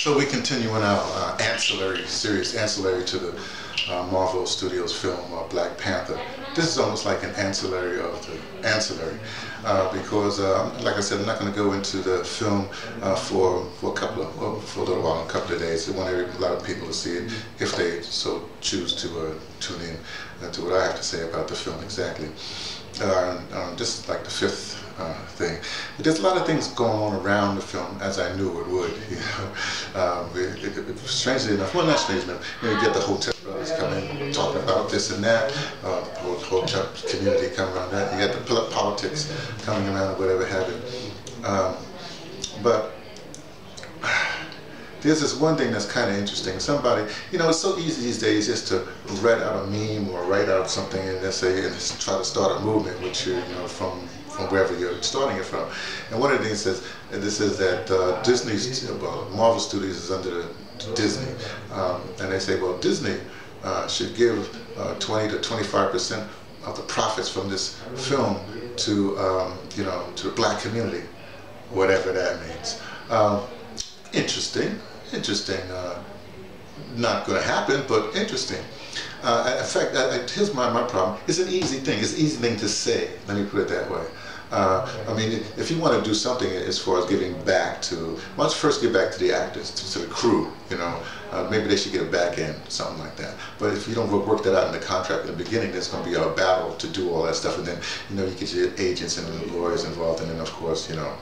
So we continue in our ancillary series, ancillary to the Marvel Studios film Black Panther. This is almost like an ancillary of the ancillary, because, like I said, I'm not going to go into the film for a little while, a couple of days. I want a lot of people to see it if they so choose to tune in to what I have to say about the film exactly. This is like the fifth thing. But there's a lot of things going on around the film, as I knew it would. You know, strangely enough, well, not strangely enough, you know, you get the hotel brothers coming in talking about this and that, the hotel community coming around that, you got the politics coming around or whatever have it. But there's this one thing that's kind of interesting. Somebody, you know, it's so easy these days just to write out a meme or write out something and then say, and try to start a movement, which you know, from wherever you're starting it from. And one of the things is, this is that Disney's, well, Marvel Studios is under Disney. And they say, well, Disney should give 20 to 25% of the profits from this film to, you know, to the black community, whatever that means. Interesting. Not going to happen, but interesting. In fact, here's my problem. It's an easy thing. It's an easy thing to say. Let me put it that way. I mean, if you want to do something as far as giving back to, well, let's first give back to the actors, to the crew, you know. Maybe they should get a back end, something like that. But if you don't work that out in the contract in the beginning, there's going to be a battle to do all that stuff. And then, you know, you get your agents and the lawyers involved. And then, of course, you know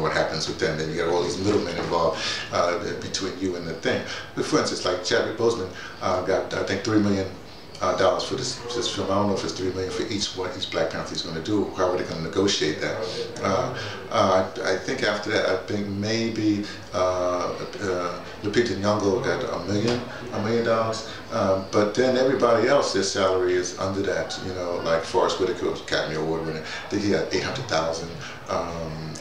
what happens with them. Then you got all these middlemen involved between you and the thing. But for instance, like Chadwick Boseman got, I think, $3 million for this film. I don't know if it's $3 million for each Black Panther he's going to do. How are they going to negotiate that? I think after that, maybe Lupita Nyong'o got $1 million. But then everybody else, their salary is under that. You know, like Forrest Whitaker, Academy Award winner, I think he had $800,000.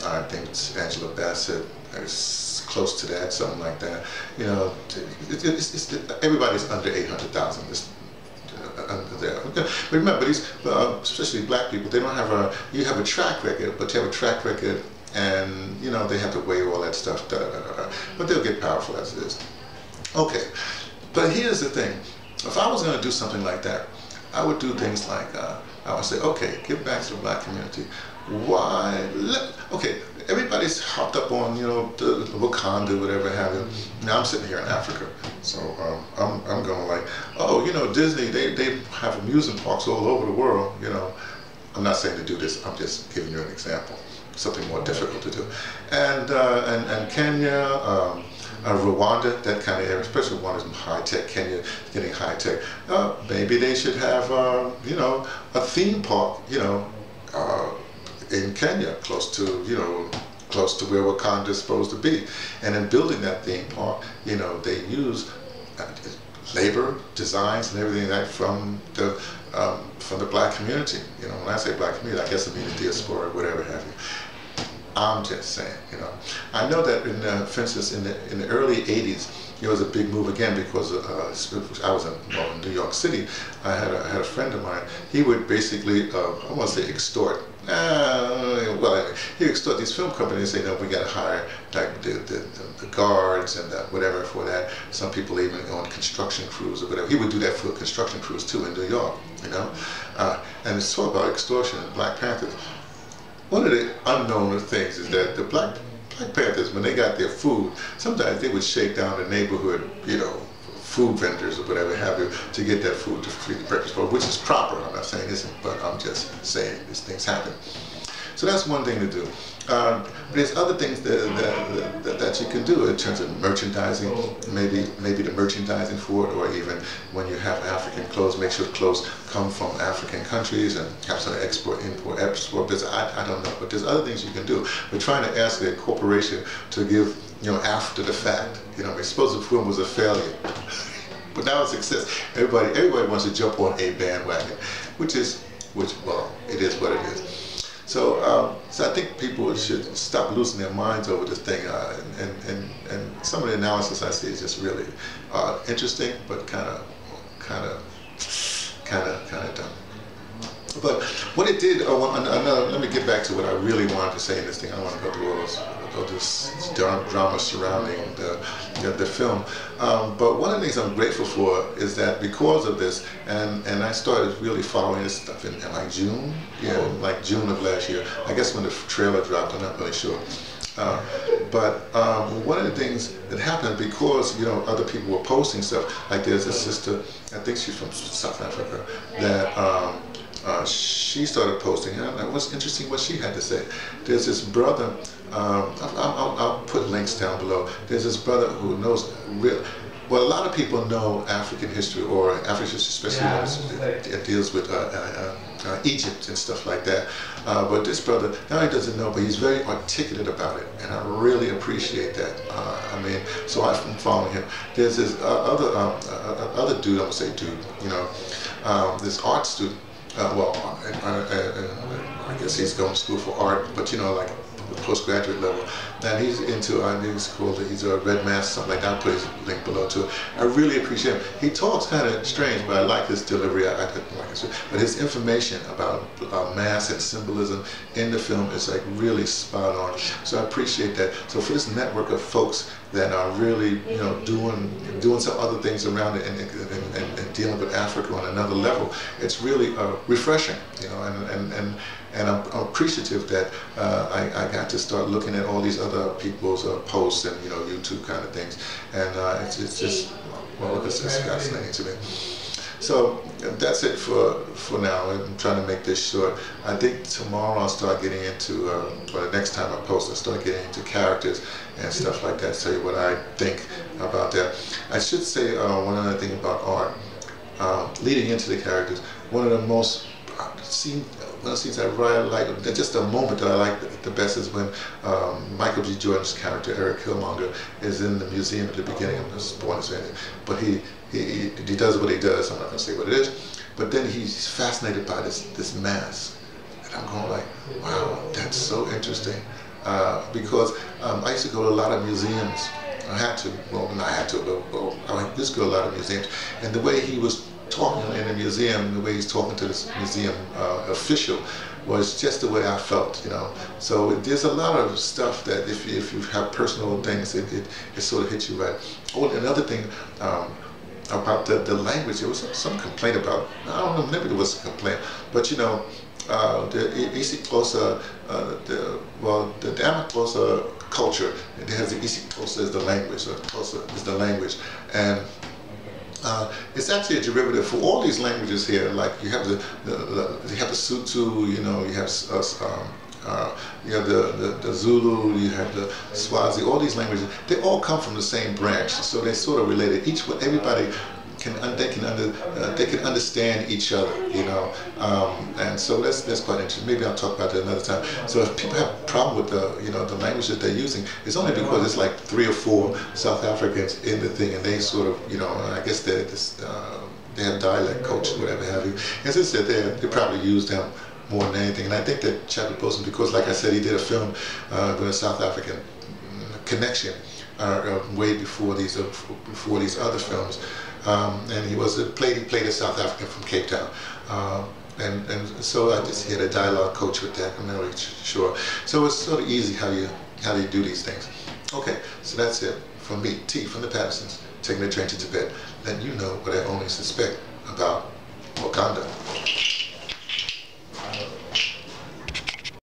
I think it's Angela Bassett. It's close to that, something like that. You know, everybody's under $800,000. There. But remember, these, especially black people, they don't have a, you have a track record, but you have a track record and, you know, they have to weigh all that stuff, but they'll get powerful as it is. Okay, but here's the thing. If I was going to do something like that, I would do things like, I would say, okay, give back to the black community. Why? Okay, everybody's hopped up on, you know, the Wakanda, whatever have you. Now I'm sitting here in Africa, so I'm going like, oh, you know, Disney, they have amusement parks all over the world, you know. I'm not saying to do this, I'm just giving you an example, something more difficult to do. And Kenya, Rwanda, that kind of area, especially Rwanda is high-tech, Kenya getting high-tech. Maybe they should have, you know, a theme park, you know, in Kenya, close to where Wakanda is supposed to be. And in building that theme park, you know, they use labor, designs, and everything like that from the black community. You know, when I say black community, I guess I mean the diaspora, whatever have you. I'm just saying, you know. I know that, for instance, in the early 80s, it was a big move again because I was in New York City. I had a friend of mine. He would basically, I want to say extort. Well, he extort these film companies and say, no, we got to hire like the guards and the whatever for that. Some people even on construction crews or whatever. He would do that for construction crews too in New York, you know. And it's all about extortion and Black Panthers. One of the unknown things is that the Black Panthers, when they got their food, sometimes they would shake down the neighborhood, you know, food vendors or whatever have you, to get that food to feed the breakfast board, which is proper. I'm not saying this, but I'm just saying these things happen. So that's one thing to do. But there's other things that you can do in terms of merchandising, maybe the merchandising for it, or even when you have African clothes, make sure the clothes come from African countries and have some export, import, export business. I don't know, but there's other things you can do. We're trying to ask a corporation to give, you know, after the fact. You know, I suppose the film was a failure, but now it's a success. Everybody wants to jump on a bandwagon, well, it is what it is. So, so I think people should stop losing their minds over this thing, and some of the analysis I see is just really interesting, but kind of dumb. But what it did, let me get back to what I really wanted to say in this thing. I don't want to go through all this drama surrounding the film. But one of the things I'm grateful for is that because of this, and I started really following this stuff in like June, like June of last year. I guess when the trailer dropped, I'm not really sure. But one of the things that happened because, you know, other people were posting stuff, like there's a sister, I think she's from South Africa, that she started posting, and it was interesting what she had to say. There's this brother, I'll put links down below, there's this brother who knows real, well, a lot of people know African history, or African history, especially when it deals with Egypt and stuff like that. But this brother, now he doesn't know, but he's very articulate about it, and I really appreciate that. I mean, so I've been following him. There's this other dude, I'm gonna say dude, you know, this art student. I guess he's going to school for art, but you know, like postgraduate level. And he's into, I think it's called, he's a red mask, something like that. I'll put his link below to it. I really appreciate him. He talks kind of strange, but I like his delivery. I like his, but his information about mass and symbolism in the film is like really spot on. So I appreciate that. So for this network of folks that are really, you know, doing some other things around it and dealing with Africa on another level, it's really refreshing, you know, and I'm appreciative that I got to start looking at all these other people's posts and, you know, YouTube kind of things, and it's just, well, it's fascinating to me. So that's it for now. I'm trying to make this short. I think tomorrow I'll start getting into, or the next time I post, I'll start getting into characters and stuff like that, tell you what I think about that. I should say one other thing about art. Leading into the characters, one of the most one of the scenes I really like, just a moment that I like the best, is when Michael G. Jordan's character, Eric Killmonger, is in the museum at the beginning. I'm not spoiling anything, but he does what he does. I'm not going to say what it is, but then he's fascinated by this mask, and I'm going like, wow, that's so interesting, because I used to go to a lot of museums. I had to, well, not had to, but I used to go to a lot of museums, and the way he was talking in the museum, the way he's talking to this museum official, was just the way I felt, you know. So there's a lot of stuff that if you have personal things, it sort of hits you right. Oh, another thing about the language, there was some complaint about, I don't know, maybe there was a complaint, but you know, the isiXhosa, the Damakosa culture, it has the isiXhosa as the language, or Xhosa is the language, and it's actually a derivative for all these languages here. Like you have the Sutu, you know, you have the Zulu, you have the Swazi. All these languages, they all come from the same branch, so they're sort of related. They can understand each other, you know, and so that's quite interesting. Maybe I'll talk about that another time. So if people have a problem with the, you know, the language that they're using, it's only because it's like 3 or 4 South Africans in the thing, and they sort of, you know, I guess they have dialect coaches, whatever have you. And since they probably use them more than anything. And I think that Chadwick Boseman, because like I said, he did a film with a South African connection way before these other films. And he played a South African from Cape Town, and so I just had a dialogue coach with that. I'm not really sure. So it's sort of easy how you do these things. Okay, so that's it from me, T from the Pattersons, taking the train to Tibet, letting you know what I only suspect about Wakanda.